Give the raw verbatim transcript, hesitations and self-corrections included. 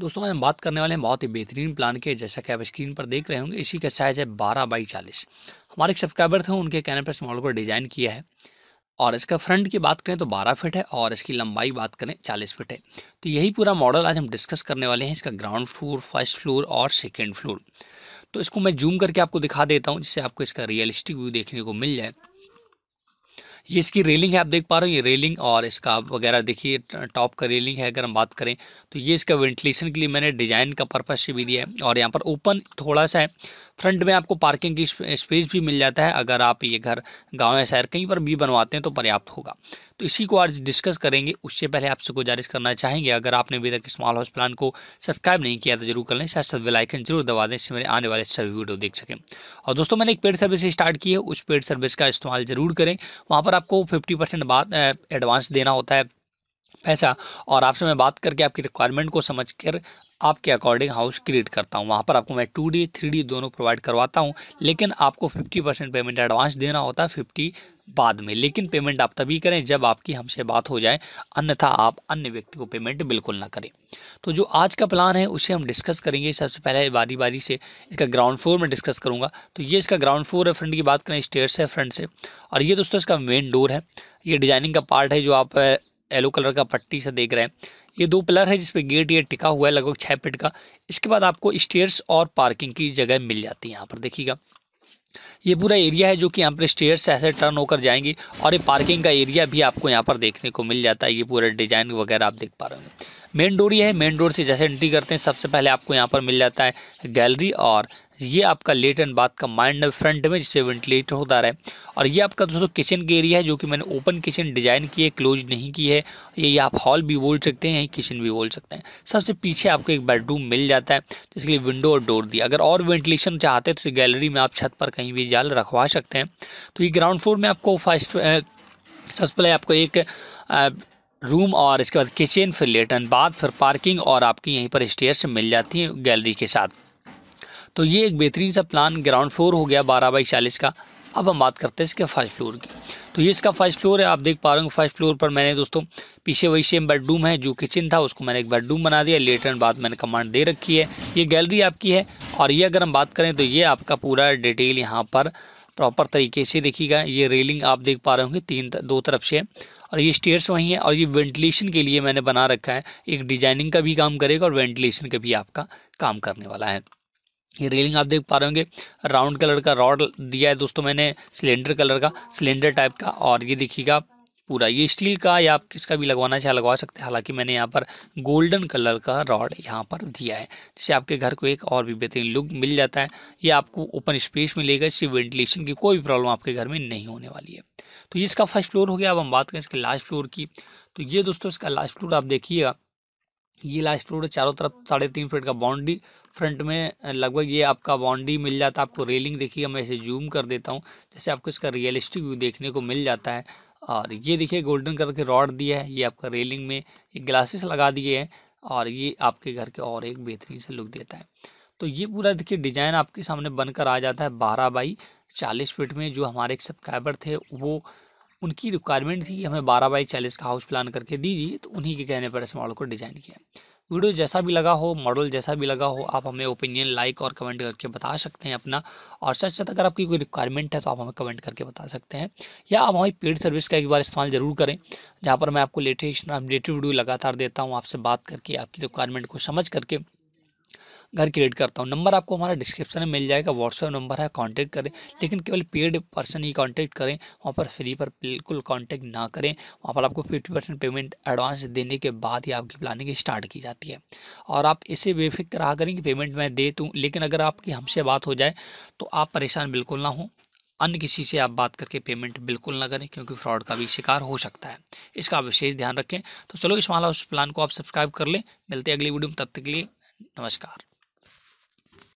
दोस्तों आज हम बात करने वाले हैं बहुत ही बेहतरीन प्लान के, जैसा कि आप स्क्रीन पर देख रहे होंगे इसी का साइज़ है बारह बाई चालीस। हमारे एक सब्सक्राइबर थे, उनके कहने पर इस मॉडल को डिज़ाइन किया है और इसका फ्रंट की बात करें तो बारह फिट है और इसकी लंबाई बात करें चालीस फिट है। तो यही पूरा मॉडल आज हम डिस्कस करने वाले हैं, इसका ग्राउंड फ्लोर, फर्स्ट फ्लोर और सेकेंड फ्लोर। तो इसको मैं जूम करके आपको दिखा देता हूँ जिससे आपको इसका रियलिस्टिक व्यू देखने को मिल जाए। ये इसकी रेलिंग है, आप देख पा रहे हो ये रेलिंग और इसका वगैरह देखिए टॉप का रेलिंग है। अगर हम बात करें तो ये इसका वेंटिलेशन के लिए मैंने डिज़ाइन का पर्पस से भी दिया है और यहाँ पर ओपन थोड़ा सा है। फ्रंट में आपको पार्किंग की स्पेस भी मिल जाता है, अगर आप ये घर गांव या शहर कहीं पर भी बनवाते हैं तो पर्याप्त होगा। तो इसी को आज डिस्कस करेंगे। उससे पहले आपसे गुजारिश करना चाहेंगे, अगर आपने अभी तक स्मॉल हाउस प्लान को सब्सक्राइब नहीं किया तो जरूर कर लें, साथ साथ बेल आइकन जरूर दबा दें जिससे मेरे आने वाले सभी वीडियो देख सकें। और दोस्तों मैंने एक पेड सर्विस स्टार्ट की है, उस पेड सर्विस का इस्तेमाल जरूर करें। वहाँ पर आपको पचास परसेंट बाद एडवांस देना होता है पैसा, और आपसे मैं बात करके आपकी रिक्वायरमेंट को समझकर आपके अकॉर्डिंग हाउस क्रिएट करता हूं। वहां पर आपको मैं टू डी थ्री डी दोनों प्रोवाइड करवाता हूं, लेकिन आपको पचास परसेंट पेमेंट एडवांस देना होता है, पचास बाद में। लेकिन पेमेंट आप तभी करें जब आपकी हमसे बात हो जाए, अन्यथा आप अन्य व्यक्ति को पेमेंट बिल्कुल ना करें। तो जो आज का प्लान है उसे हम डिस्कस करेंगे। सबसे पहले बारी बारी से इसका ग्राउंड फ्लोर में डिस्कस करूँगा। तो ये इसका ग्राउंड फ्लोर है, फ्रंट की बात करें स्टेयर्स है फ्रंट से, और ये दोस्तों इसका मेन डोर है। ये डिजाइनिंग का पार्ट है जो आप येलो कलर का पट्टी से देख रहे हैं। ये दो पिलर है जिसपे गेट ये टिका हुआ है लगभग छः फीट का। इसके बाद आपको स्टेयर्स और पार्किंग की जगह मिल जाती है। यहाँ पर देखिएगा ये पूरा एरिया है जो कि यहाँ पर स्टेयर्स से ऐसे टर्न होकर जाएंगी, और ये पार्किंग का एरिया भी आपको यहाँ पर देखने को मिल जाता है। ये पूरा डिजाइन वगैरह आप देख पा रहे होंगे। मेन डोर ये है, मेन डोर से जैसे एंट्री करते हैं सबसे पहले आपको यहाँ पर मिल जाता है गैलरी, और ये आपका लेट एंड बाथ का माइंड फ्रंट में जिससे वेंटिलेट होता रहे। और ये आपका दोस्तों किचन के एरिया है जो कि मैंने ओपन किचन डिज़ाइन की है, क्लोज नहीं की है। ये आप हॉल भी बोल सकते हैं, किचन भी बोल सकते हैं। सबसे पीछे आपको एक बेडरूम मिल जाता है, जिसके लिए विंडो और डोर दिया। अगर और वेंटिलेशन चाहते हैं तो गैलरी में आप छत पर कहीं भी जाल रखवा सकते हैं। तो ये ग्राउंड फ्लोर में आपको फर्स्ट सबसे पहले आपको एक आ, रूम, और इसके बाद किचन, फिर लेट एंड बाथ, फिर पार्किंग, और आपकी यहीं पर स्टेयर्स मिल जाती हैं गैलरी के साथ। तो ये एक बेहतरीन सा प्लान ग्राउंड फ्लोर हो गया बारह बाई चालीस का। अब हम बात करते हैं इसके फर्स्ट फ्लोर की। तो ये इसका फर्स्ट फ्लोर है, आप देख पा रहे हो। फर्स्ट फ्लोर पर मैंने दोस्तों पीछे वही सेम बेडरूम है, जो किचन था उसको मैंने एक बेडरूम बना दिया। लेट एंड बाथ मैंने कमांड दे रखी है। ये गैलरी आपकी है, और ये अगर हम बात करें तो ये आपका पूरा डिटेल यहाँ पर प्रॉपर तरीके से देखिएगा। ये रेलिंग आप देख पा रहे होंगे तीन दो तरफ से, और ये स्टेयर्स वहीं है, और ये वेंटिलेशन के लिए मैंने बना रखा है। एक डिजाइनिंग का भी काम करेगा और वेंटिलेशन का भी आपका काम करने वाला है। ये रेलिंग आप देख पा रहे होंगे, राउंड कलर का रॉड दिया है दोस्तों मैंने, सिलेंडर कलर का, सिलेंडर टाइप का। और ये देखिएगा पूरा ये स्टील का, या आप किसका भी लगवाना चाहे लगवा सकते हैं। हालांकि मैंने यहाँ पर गोल्डन कलर का रॉड यहाँ पर दिया है, जिससे आपके घर को एक और भी बेहतरीन लुक मिल जाता है। ये आपको ओपन स्पेस मिलेगा, इससे वेंटिलेशन की कोई प्रॉब्लम आपके घर में नहीं होने वाली है। तो ये इसका फर्स्ट फ्लोर हो गया। अब हम बात करें इसके लास्ट फ्लोर की। तो ये दोस्तों इसका लास्ट फ्लोर आप देखिएगा, ये लास्ट फ्लोर है, चारों तरफ साढ़े तीन फीट का बाउंड्री, फ्रंट में लगभग ये आपका बाउंड्री मिल जाता है। आपको रेलिंग देखिएगा, मैं इसे जूम कर देता हूँ जैसे आपको इसका रियलिस्टिक व्यू देखने को मिल जाता है। और ये देखिए गोल्डन कलर के रॉड दिया है, ये आपका रेलिंग में ये ग्लासेस लगा दिए हैं, और ये आपके घर के और एक बेहतरीन से लुक देता है। तो ये पूरा देखिए डिज़ाइन आपके सामने बनकर आ जाता है बारह बाई चालीस फीट में। जो हमारे एक सब्सक्राइबर थे, वो उनकी रिक्वायरमेंट थी कि हमें बारह बाई चालीस का हाउस प्लान करके दीजिए, तो उन्हीं के कहने पर इस मॉडल को डिज़ाइन किया। वीडियो जैसा भी लगा हो, मॉडल जैसा भी लगा हो, आप हमें ओपिनियन लाइक और कमेंट करके बता सकते हैं अपना। और साथ साथ अगर आपकी कोई रिक्वायरमेंट है तो आप हमें कमेंट करके बता सकते हैं, या आप हमारी पेड सर्विस का एक बार इस्तेमाल ज़रूर करें, जहाँ पर मैं आपको लेटेस्ट अपडेटेड वीडियो लगातार देता हूँ। आपसे बात करके आपकी रिक्वायरमेंट को समझ करके घर क्रिएट करता हूँ। नंबर आपको हमारा डिस्क्रिप्शन में मिल जाएगा, व्हाट्सएप नंबर है, कांटेक्ट करें। लेकिन केवल पेड पर्सन ही कांटेक्ट करें, वहाँ पर फ्री पर बिल्कुल कांटेक्ट ना करें। वहाँ पर आपको पचास परसेंट पेमेंट एडवांस देने के बाद ही आपकी प्लानिंग स्टार्ट की जाती है, और आप इसे बेफिक्र रहा करें कि पेमेंट मैं दे दूँ। लेकिन अगर आपकी हमसे बात हो जाए तो आप परेशान बिल्कुल ना हों, अन्य किसी से आप बात करके पेमेंट बिल्कुल ना करें, क्योंकि फ्रॉड का भी शिकार हो सकता है। इसका विशेष ध्यान रखें। तो चलो इस माला उस प्लान को आप सब्सक्राइब कर लें। मिलते हैं अगली वीडियो में, तब तक के लिए नमस्कार।